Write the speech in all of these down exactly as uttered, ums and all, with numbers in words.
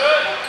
Come on,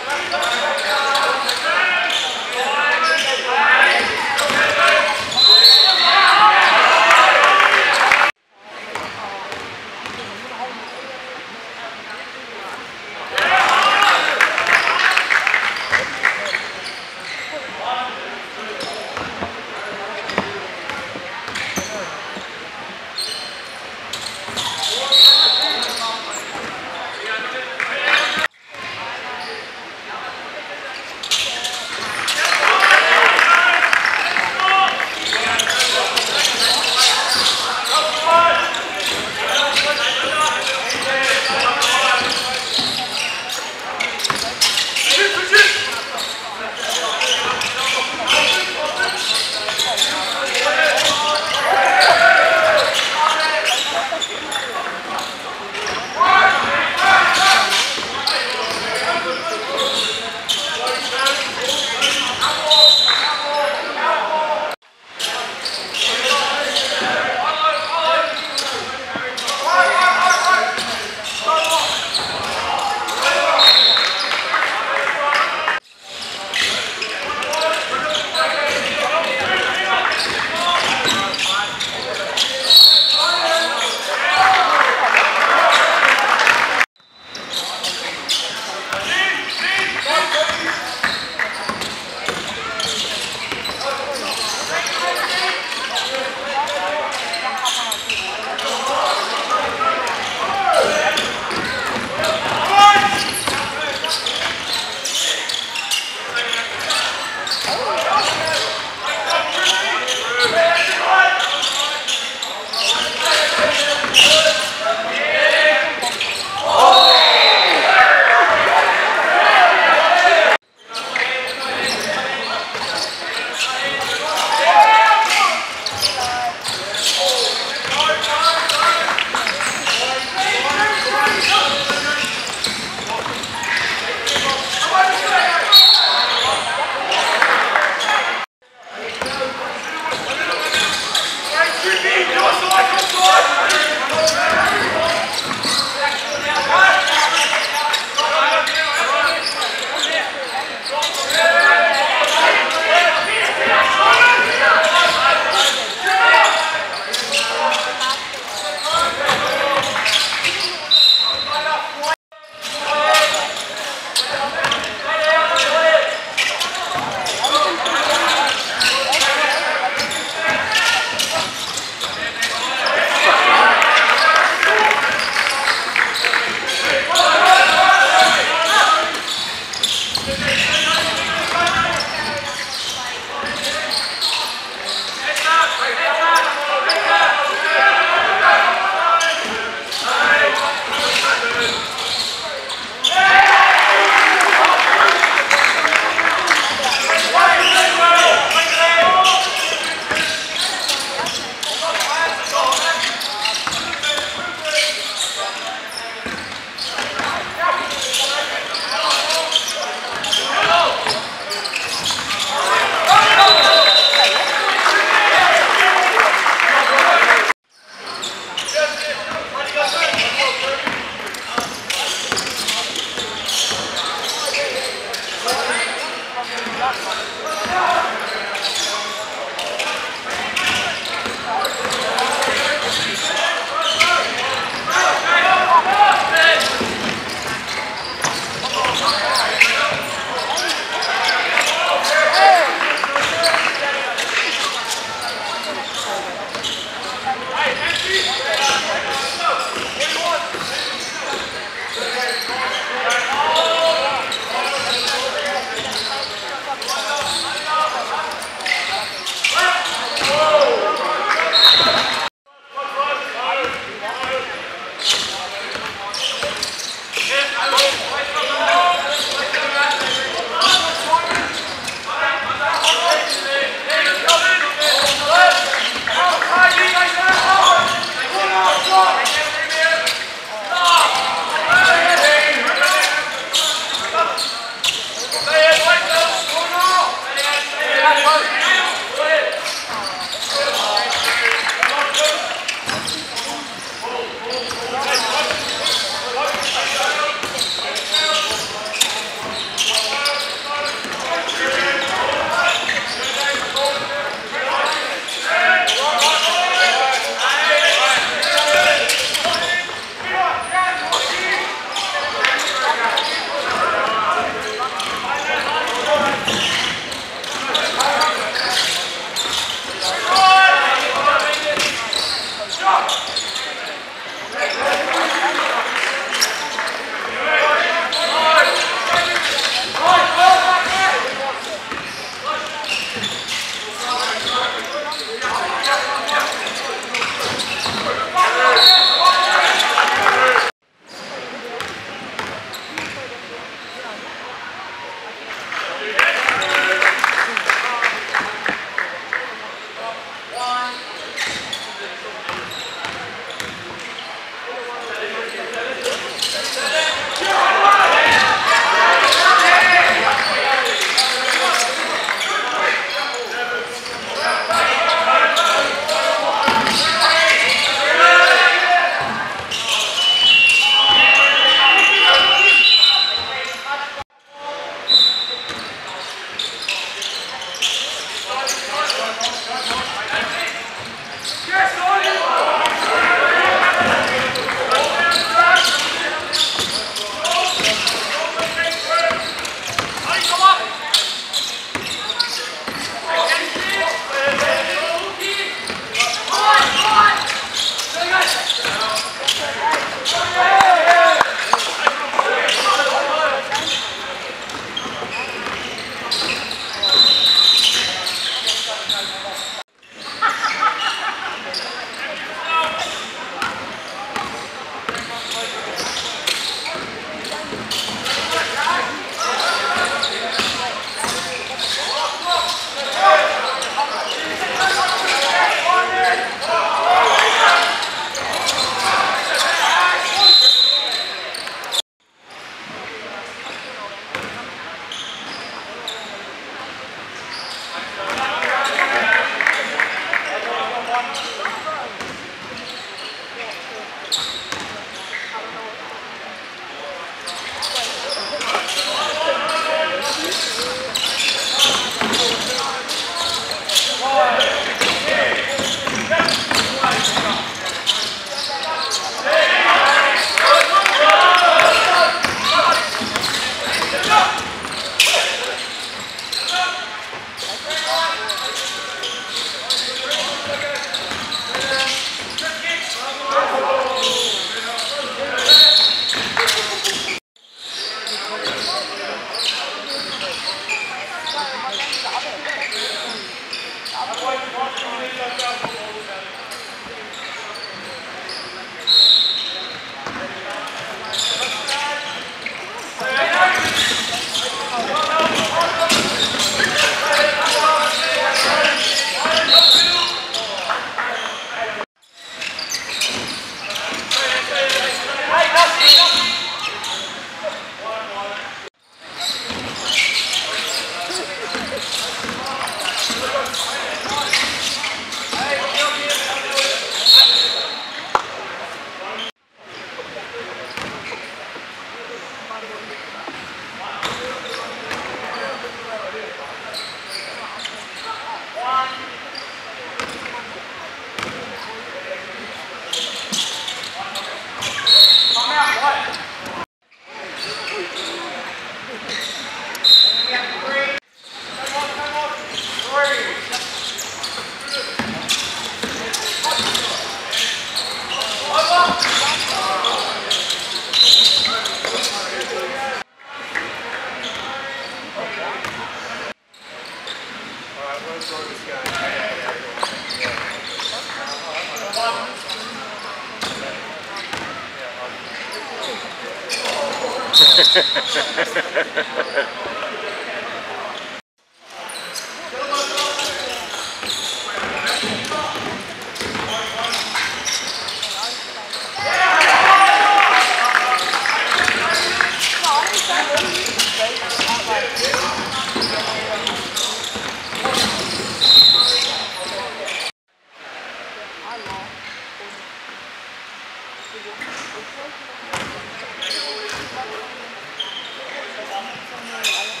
guy. Thank you.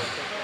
Thank you.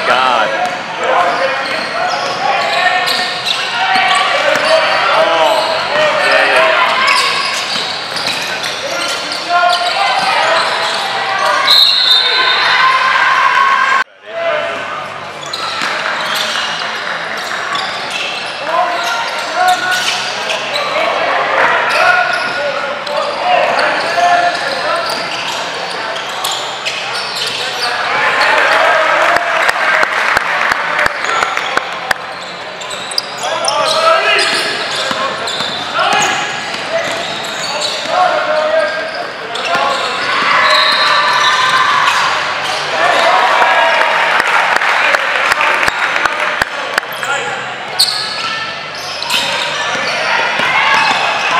to God.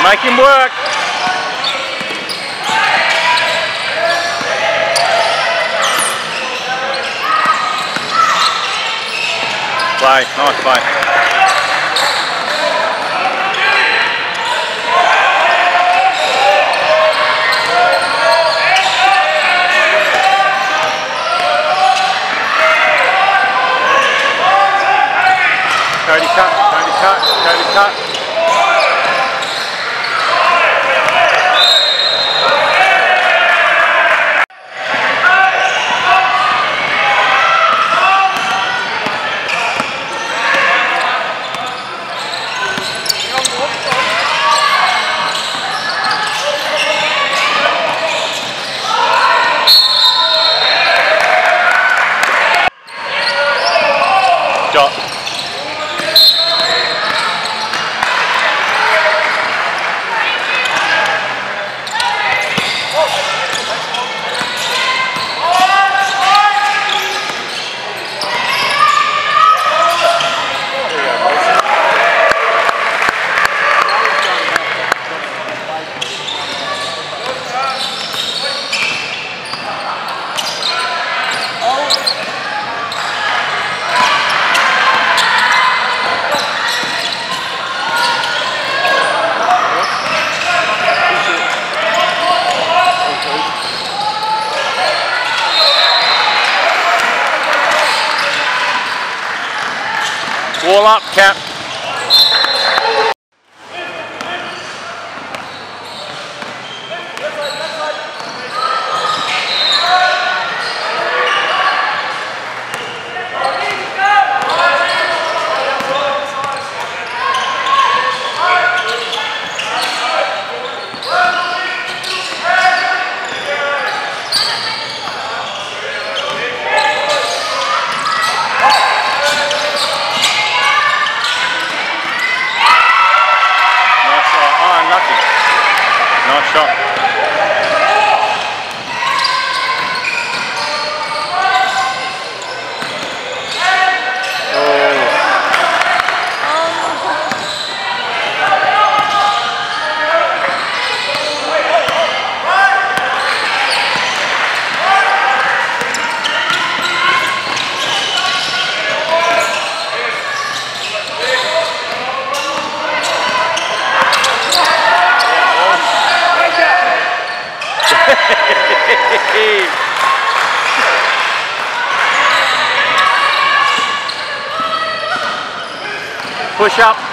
Make him work. Play, nice play. Cody cut, Cody cut, Cody cut. Wall up, Cap. Nice shot. Push up.